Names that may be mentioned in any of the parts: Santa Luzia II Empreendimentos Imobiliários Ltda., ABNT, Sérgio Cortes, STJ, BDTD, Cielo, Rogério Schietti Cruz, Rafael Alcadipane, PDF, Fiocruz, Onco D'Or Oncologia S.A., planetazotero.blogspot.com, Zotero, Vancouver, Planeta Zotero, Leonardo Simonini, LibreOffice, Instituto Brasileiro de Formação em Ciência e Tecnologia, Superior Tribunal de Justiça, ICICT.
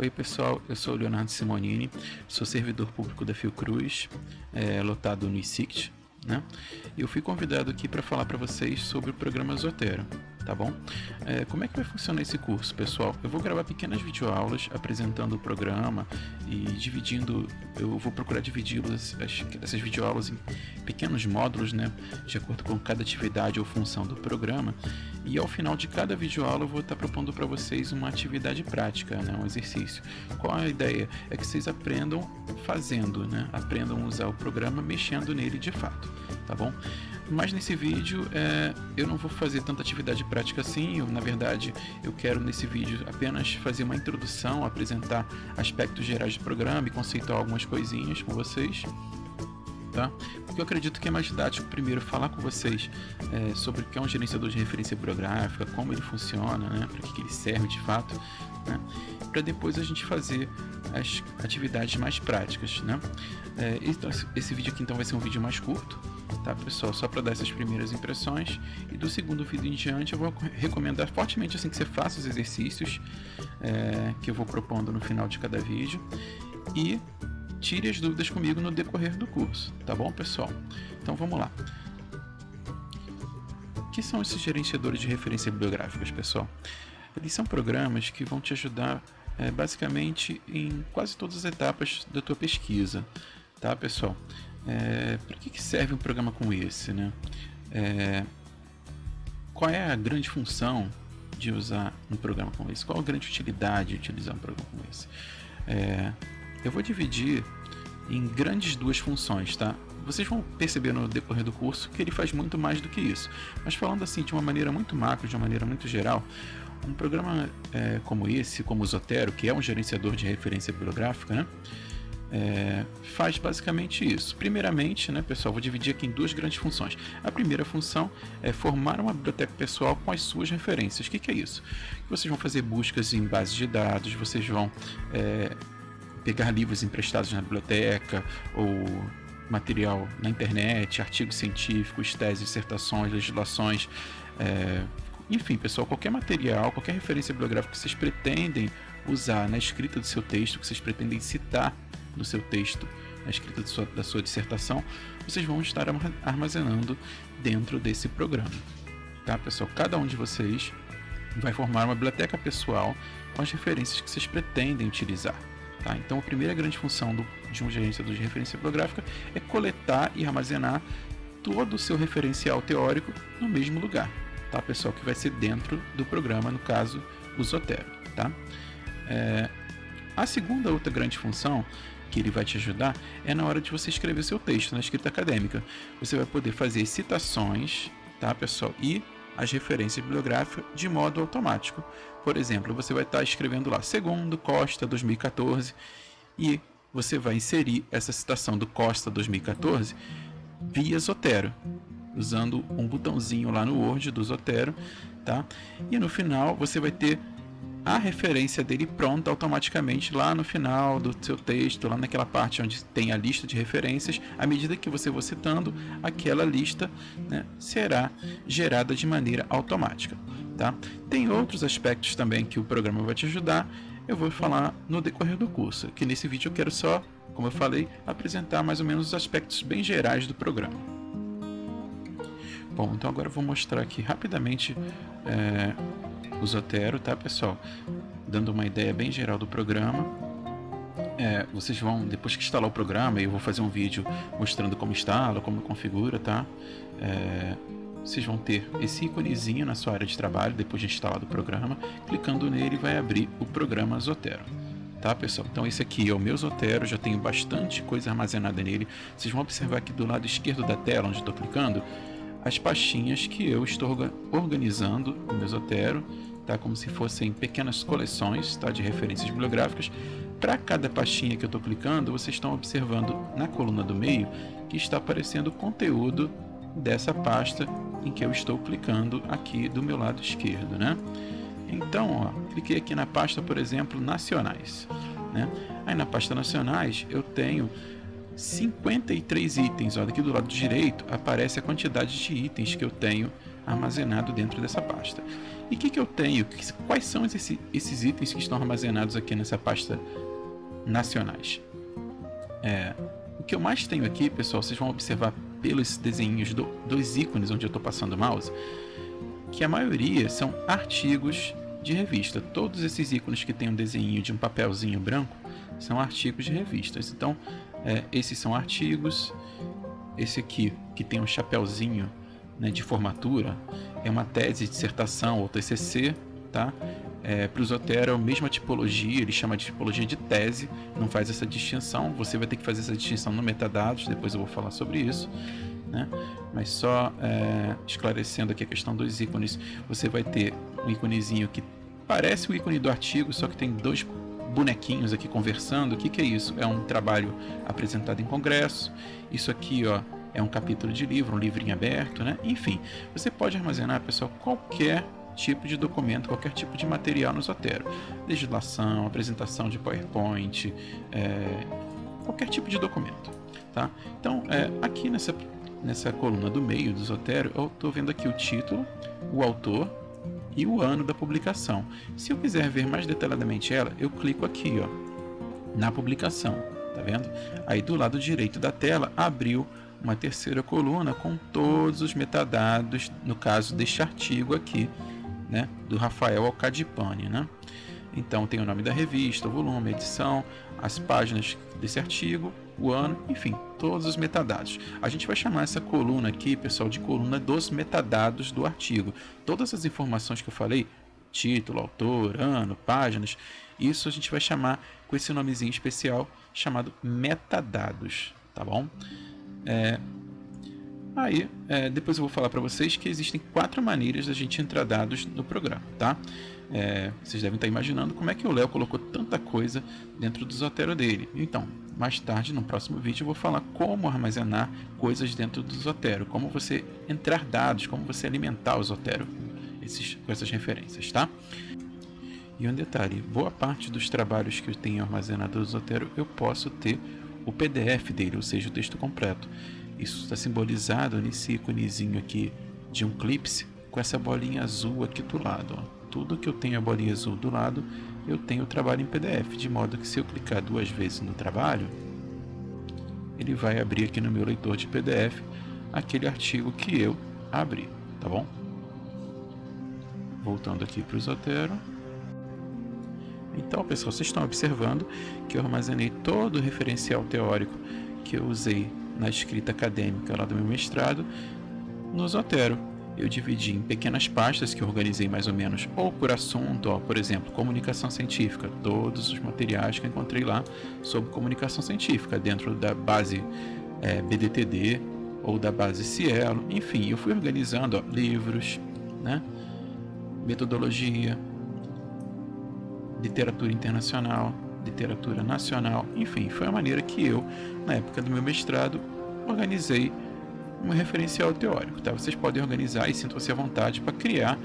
Oi pessoal, eu sou o Leonardo Simonini, sou servidor público da Fiocruz, lotado no ICICT, né? Eu fui convidado aqui para falar para vocês sobre o programa Zotero. Tá bom? Como é que vai funcionar esse curso, pessoal? Eu vou gravar pequenas videoaulas apresentando o programa e dividindo, eu vou procurar dividir essas videoaulas em pequenos módulos, né, de acordo com cada atividade ou função do programa, e ao final de cada videoaula eu vou estar propondo para vocês uma atividade prática, né, um exercício. Qual a ideia? É que vocês aprendam fazendo, né, aprendam a usar o programa mexendo nele de fato, tá bom? Mas nesse vídeo eu não vou fazer tanta atividade prática assim, na verdade eu quero nesse vídeo apenas fazer uma introdução, apresentar aspectos gerais do programa e conceituar algumas coisinhas com vocês, tá? Porque eu acredito que é mais didático primeiro falar com vocês sobre o que é um gerenciador de referência bibliográfica, como ele funciona, né? Para que ele serve de fato, né? Para depois a gente fazer as atividades mais práticas, né? Esse vídeo aqui então vai ser um vídeo mais curto, tá, pessoal? Só para dar essas primeiras impressões, e do segundo vídeo em diante eu vou recomendar fortemente assim que você faça os exercícios que eu vou propondo no final de cada vídeo e tire as dúvidas comigo no decorrer do curso, tá bom, pessoal? Então vamos lá. O que são esses gerenciadores de referência bibliográficas, pessoal? Eles são programas que vão te ajudar basicamente em quase todas as etapas da tua pesquisa, tá, pessoal? Para que serve um programa como esse, né? Qual é a grande função de usar um programa como esse? Qual a grande utilidade de utilizar um programa como esse? Eu vou dividir em grandes duas funções, tá? Vocês vão perceber no decorrer do curso que ele faz muito mais do que isso. Mas falando assim de uma maneira muito macro, de uma maneira muito geral, um programa como esse, como o Zotero, que é um gerenciador de referência bibliográfica, né? Faz basicamente isso. Primeiramente, né, pessoal, vou dividir aqui em duas grandes funções. A primeira função é formar uma biblioteca pessoal com as suas referências. O que, que é isso? Vocês vão fazer buscas em bases de dados, vocês vão pegar livros emprestados na biblioteca ou material na internet, artigos científicos, teses, dissertações, legislações, enfim, pessoal, qualquer material, qualquer referência bibliográfica que vocês pretendem usar na escrita do seu texto, que vocês pretendem citar no seu texto, na escrita da sua dissertação, vocês vão estar armazenando dentro desse programa, tá, pessoal? Cada um de vocês vai formar uma biblioteca pessoal com as referências que vocês pretendem utilizar, tá? Então a primeira grande função de um gerenciador de referência bibliográfica é coletar e armazenar todo o seu referencial teórico no mesmo lugar, tá, pessoal? Que vai ser dentro do programa, no caso o Zotero, tá? A segunda outra grande função que ele vai te ajudar é na hora de você escrever seu texto, na escrita acadêmica. Você vai poder fazer citações, tá, pessoal, e as referências bibliográficas de modo automático. Por exemplo, você vai estar escrevendo lá, segundo Costa 2014, e você vai inserir essa citação do Costa 2014 via Zotero, usando um botãozinho lá no Word do Zotero, tá? E no final você vai ter a referência dele pronta automaticamente lá no final do seu texto, lá naquela parte onde tem a lista de referências. À medida que você for citando, aquela lista, né, será gerada de maneira automática, tá? Tem outros aspectos também que o programa vai te ajudar, eu vou falar no decorrer do curso, que nesse vídeo eu quero só, como eu falei, apresentar mais ou menos os aspectos bem gerais do programa. Bom, então agora eu vou mostrar aqui rapidamente o Zotero, tá, pessoal? Dando uma ideia bem geral do programa. Vocês vão, depois que instalar o programa, eu vou fazer um vídeo mostrando como instala, como configura, tá? Vocês vão ter esse íconezinho na sua área de trabalho, depois de instalado o programa. Clicando nele vai abrir o programa Zotero, tá, pessoal? Então esse aqui é o meu Zotero, já tenho bastante coisa armazenada nele. Vocês vão observar aqui do lado esquerdo da tela, onde estou clicando, as pastinhas que eu estou organizando o meu Zotero, tá? Como se fossem pequenas coleções, tá? De referências bibliográficas. Para cada pastinha que eu estou clicando, vocês estão observando na coluna do meio que está aparecendo o conteúdo dessa pasta em que eu estou clicando aqui do meu lado esquerdo, né? Então, ó, cliquei aqui na pasta, por exemplo, Nacionais, né? Aí na pasta Nacionais eu tenho 53 itens, ó, daqui do lado direito aparece a quantidade de itens que eu tenho armazenado dentro dessa pasta. E o que que eu tenho? Quais são esses itens que estão armazenados aqui nessa pasta nacionais? O que eu mais tenho aqui, pessoal, vocês vão observar pelos desenhos dos ícones onde eu estou passando o mouse, que a maioria são artigos de revista. Todos esses ícones que tem um desenho de um papelzinho branco são artigos de revistas. Então, esses são artigos. Esse aqui, que tem um chapéuzinho, né, de formatura, é uma tese, dissertação ou TCC, tá? Para o Zotero, a mesma tipologia, ele chama de tipologia de tese, não faz essa distinção. Você vai ter que fazer essa distinção no metadados, depois eu vou falar sobre isso, né? Mas só esclarecendo aqui a questão dos ícones, você vai ter um íconezinho que parece o ícone do artigo, só que tem dois bonequinhos aqui conversando. O que que é isso? É um trabalho apresentado em congresso. Isso aqui, ó, é um capítulo de livro, um livrinho aberto, né? Enfim, você pode armazenar, pessoal, qualquer tipo de documento, qualquer tipo de material no Zotero. Legislação, apresentação de PowerPoint, qualquer tipo de documento, tá? Então, aqui nessa coluna do meio do Zotero, eu estou vendo aqui o título, o autor e o ano da publicação. Se eu quiser ver mais detalhadamente ela, eu clico aqui, ó, na publicação, tá vendo? Aí do lado direito da tela abriu uma terceira coluna com todos os metadados, no caso deste artigo aqui, né, do Rafael Alcadipane, né? Então tem o nome da revista, o volume, a edição, as páginas desse artigo, o ano, enfim, todos os metadados. A gente vai chamar essa coluna aqui, pessoal, de coluna dos metadados do artigo. Todas as informações que eu falei, título, autor, ano, páginas, isso a gente vai chamar com esse nomezinho especial chamado metadados, tá bom? Aí, depois eu vou falar para vocês que existem 4 maneiras da gente entrar dados no programa, tá? Vocês devem estar imaginando como é que o Léo colocou tanta coisa dentro do Zotero dele. Então, mais tarde, no próximo vídeo, eu vou falar como armazenar coisas dentro do Zotero, como você entrar dados, como você alimentar o Zotero com essas referências, tá? E um detalhe, boa parte dos trabalhos que eu tenho armazenado no Zotero, eu posso ter o PDF dele, ou seja, o texto completo. Isso está simbolizado nesse íconezinho aqui de um clipse com essa bolinha azul aqui do lado, ó. Tudo que eu tenho a bolinha azul do lado, eu tenho o trabalho em PDF, de modo que se eu clicar 2 vezes no trabalho, ele vai abrir aqui no meu leitor de PDF aquele artigo que eu abri, tá bom? Voltando aqui para o Zotero. Então, pessoal, vocês estão observando que eu armazenei todo o referencial teórico que eu usei na escrita acadêmica lá do meu mestrado no Zotero. Eu dividi em pequenas pastas que eu organizei mais ou menos, ou por assunto, ó, por exemplo, comunicação científica, todos os materiais que eu encontrei lá sobre comunicação científica, dentro da base BDTD ou da base Cielo, enfim, eu fui organizando, ó, livros, né, metodologia, literatura internacional, literatura nacional, enfim, foi a maneira que eu, na época do meu mestrado, organizei um referencial teórico, tá? Vocês podem organizar e sintam-se à vontade para criar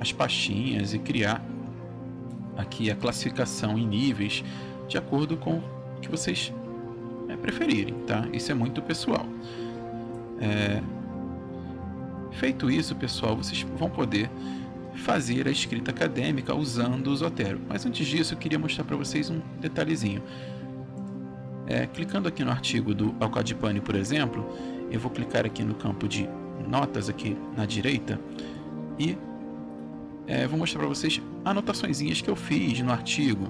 as pastinhas e criar aqui a classificação em níveis de acordo com o que vocês preferirem, tá? Isso é muito pessoal. Feito isso, pessoal, vocês vão poder fazer a escrita acadêmica usando o Zotero. Mas antes disso, eu queria mostrar para vocês um detalhezinho. Clicando aqui no artigo do Alcadipane, por exemplo, eu vou clicar aqui no campo de notas aqui na direita e vou mostrar para vocês anotaçõezinhas que eu fiz no artigo.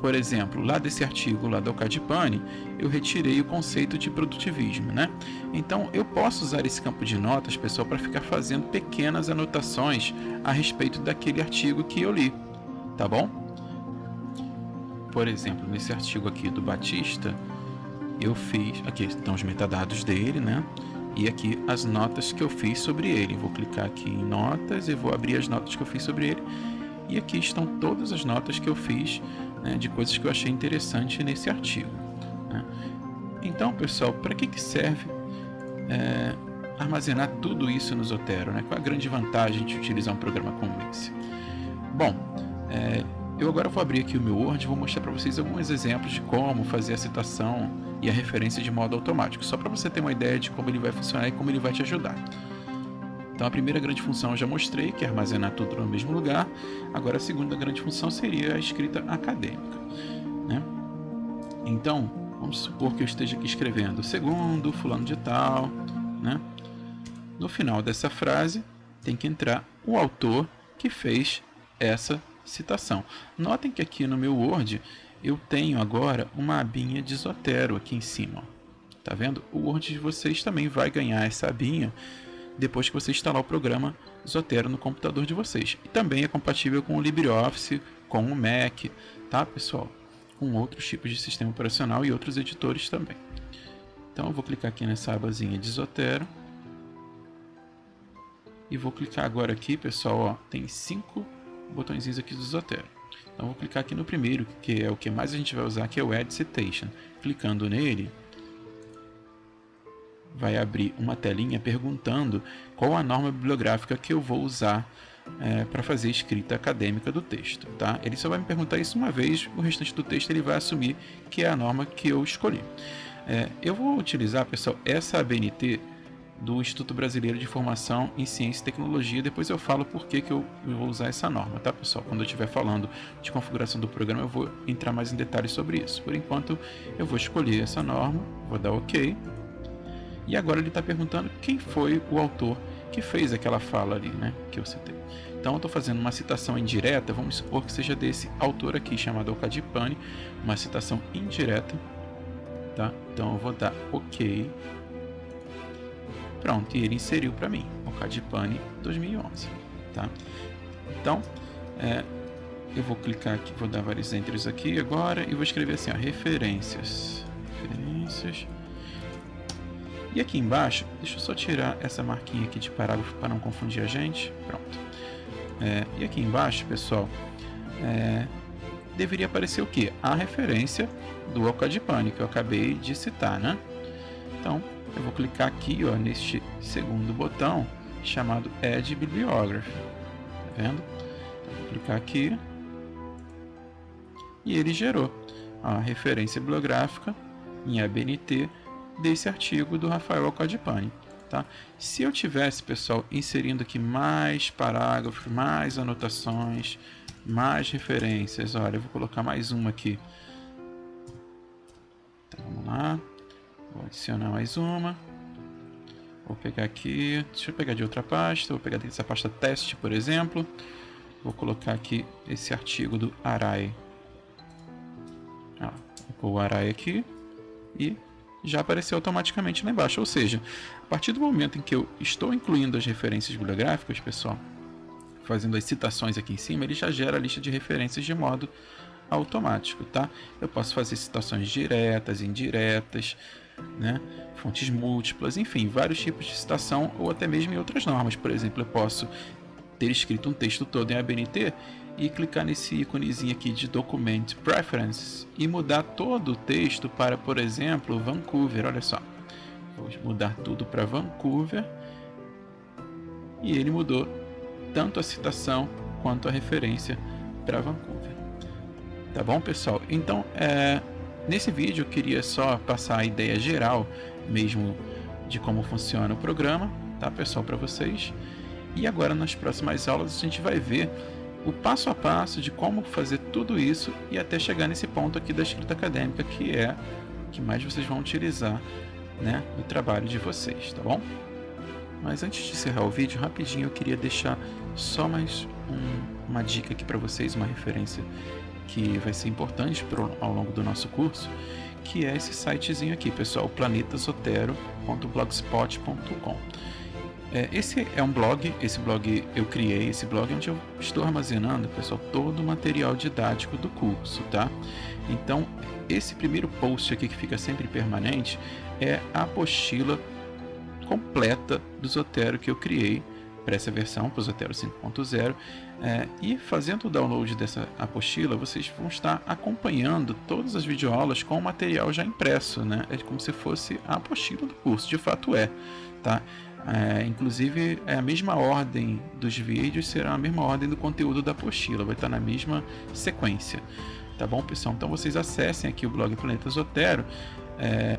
Por exemplo, lá desse artigo lá do Alcadipane, eu retirei o conceito de produtivismo, né? Então, eu posso usar esse campo de notas, pessoal, para ficar fazendo pequenas anotações a respeito daquele artigo que eu li, tá bom? Por exemplo, nesse artigo aqui do Batista, eu fiz... Aqui estão os metadados dele, né? E aqui as notas que eu fiz sobre ele. Vou clicar aqui em notas e vou abrir as notas que eu fiz sobre ele. E aqui estão todas as notas que eu fiz, né, de coisas que eu achei interessante nesse artigo, né? Então, pessoal, para que serve armazenar tudo isso no Zotero, né? Qual a grande vantagem de utilizar um programa como esse? Bom, eu agora vou abrir aqui o meu Word e vou mostrar para vocês alguns exemplos de como fazer a citação e a referência de modo automático, só para você ter uma ideia de como ele vai funcionar e como ele vai te ajudar. Então a primeira grande função eu já mostrei, que é armazenar tudo no mesmo lugar. Agora a segunda grande função seria a escrita acadêmica, né? Então, vamos supor que eu esteja aqui escrevendo segundo, fulano de tal, né? No final dessa frase tem que entrar o autor que fez essa citação. Notem que aqui no meu Word eu tenho agora uma abinha de Zotero aqui em cima. Tá vendo? O Word de vocês também vai ganhar essa abinha depois que você instalar o programa Zotero no computador de vocês. E também é compatível com o LibreOffice, com o Mac, tá, pessoal? Com outros tipos de sistema operacional e outros editores também. Então eu vou clicar aqui nessa abazinha de Zotero. E vou clicar agora aqui, pessoal, ó, tem 5 botõezinhos aqui do Zotero. Então vou clicar aqui no primeiro, que é o que mais a gente vai usar, que é o Add Citation. Clicando nele, vai abrir uma telinha perguntando qual a norma bibliográfica que eu vou usar para fazer a escrita acadêmica do texto, tá? Ele só vai me perguntar isso uma vez, o restante do texto ele vai assumir que é a norma que eu escolhi. Eu vou utilizar, pessoal, essa ABNT do Instituto Brasileiro de Formação em Ciência e Tecnologia. Depois eu falo por que eu vou usar essa norma, tá, pessoal? Quando eu estiver falando de configuração do programa, eu vou entrar mais em detalhes sobre isso. Por enquanto, eu vou escolher essa norma, vou dar OK. E agora ele está perguntando quem foi o autor que fez aquela fala ali, né, que eu citei. Então eu estou fazendo uma citação indireta, vamos supor que seja desse autor aqui, chamado Alcadipane, uma citação indireta, tá? Então eu vou dar OK. Pronto, e ele inseriu para mim, Alcadipane 2011, tá? Então, eu vou clicar aqui, vou dar vários entries aqui agora e vou escrever assim, ó, referências, referências. E aqui embaixo, deixa eu só tirar essa marquinha aqui de parágrafo para não confundir a gente. Pronto. E aqui embaixo, pessoal, deveria aparecer o quê? A referência do Alcadipane que eu acabei de citar, né? Então, eu vou clicar aqui, ó, neste segundo botão chamado Add Bibliography. Tá vendo? Então, vou clicar aqui e ele gerou a referência bibliográfica em ABNT desse artigo do Rafael Alcadipane, tá? Se eu tivesse, pessoal, inserindo aqui mais parágrafos, mais anotações, mais referências, olha, eu vou colocar mais uma aqui. Então, vamos lá, vou adicionar mais uma. Vou pegar aqui, deixa eu pegar de outra pasta, vou pegar dessa pasta teste, por exemplo. Vou colocar aqui esse artigo do Arai. Ah, vou Arai aqui e já apareceu automaticamente lá embaixo, ou seja, a partir do momento em que eu estou incluindo as referências bibliográficas, pessoal, fazendo as citações aqui em cima, ele já gera a lista de referências de modo automático, tá? Eu posso fazer citações diretas, indiretas, né? Fontes múltiplas, enfim, vários tipos de citação ou até mesmo em outras normas. Por exemplo, eu posso ter escrito um texto todo em ABNT e clicar nesse íconezinho aqui de Document Preferences e mudar todo o texto para, por exemplo, Vancouver. Olha só, vou mudar tudo para Vancouver e ele mudou tanto a citação quanto a referência para Vancouver. Tá bom, pessoal? Então, nesse vídeo eu queria só passar a ideia geral mesmo de como funciona o programa, tá, pessoal, para vocês. E agora nas próximas aulas a gente vai ver o passo a passo de como fazer tudo isso e até chegar nesse ponto aqui da escrita acadêmica, que é o que mais vocês vão utilizar, né, no trabalho de vocês, tá bom? Mas antes de encerrar o vídeo, rapidinho eu queria deixar só mais uma dica aqui para vocês, uma referência que vai ser importante ao longo do nosso curso, que é esse sitezinho aqui, pessoal, planetazotero.blogspot.com. Esse é um blog, eu criei esse blog onde eu estou armazenando, pessoal, todo o material didático do curso, tá? Então, esse primeiro post aqui que fica sempre permanente é a apostila completa do Zotero que eu criei para essa versão, para o Zotero 5.0, e fazendo o download dessa apostila, vocês vão estar acompanhando todas as videoaulas com o material já impresso, né? É como se fosse a apostila do curso, de fato é, tá? Inclusive, a mesma ordem dos vídeos será a mesma ordem do conteúdo da apostila, vai estar na mesma sequência, tá bom, pessoal? Então vocês acessem aqui o blog Planeta Zotero,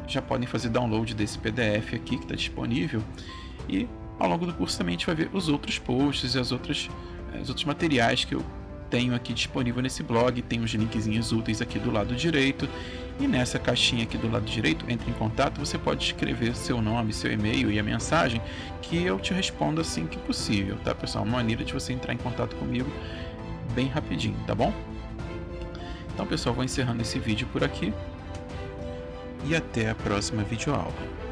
já podem fazer download desse PDF aqui que está disponível e Ao longo do curso também a gente vai ver os outros posts e os outros materiais que eu tenho aqui disponível nesse blog. Tem uns linkzinhos úteis aqui do lado direito, e nessa caixinha aqui do lado direito, entre em contato, você pode escrever seu nome, seu e-mail e a mensagem, que eu te respondo assim que possível, tá pessoal? Uma maneira de você entrar em contato comigo bem rapidinho, tá bom? Então pessoal, vou encerrando esse vídeo por aqui e até a próxima videoaula.